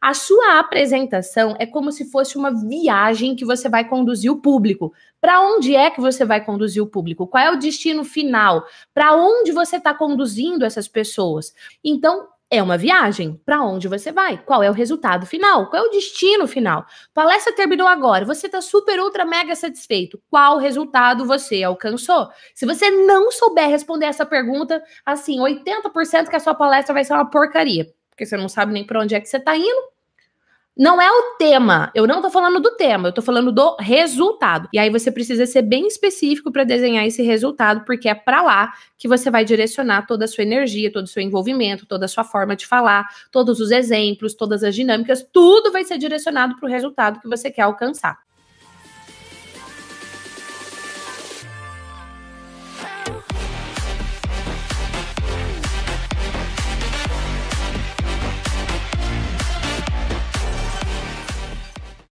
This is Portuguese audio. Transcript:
A sua apresentação é como se fosse uma viagem que você vai conduzir o público. Para onde é que você vai conduzir o público? Qual é o destino final? Para onde você está conduzindo essas pessoas? Então, é uma viagem. Para onde você vai? Qual é o resultado final? Qual é o destino final? A palestra terminou agora. Você está super, ultra, mega satisfeito. Qual resultado você alcançou? Se você não souber responder essa pergunta, assim, 80% que a sua palestra vai ser uma porcaria. Porque você não sabe nem para onde é que você está indo. Não é o tema. Eu não tô falando do tema, eu tô falando do resultado. E aí você precisa ser bem específico para desenhar esse resultado, porque é para lá que você vai direcionar toda a sua energia, todo o seu envolvimento, toda a sua forma de falar, todos os exemplos, todas as dinâmicas, tudo vai ser direcionado para o resultado que você quer alcançar.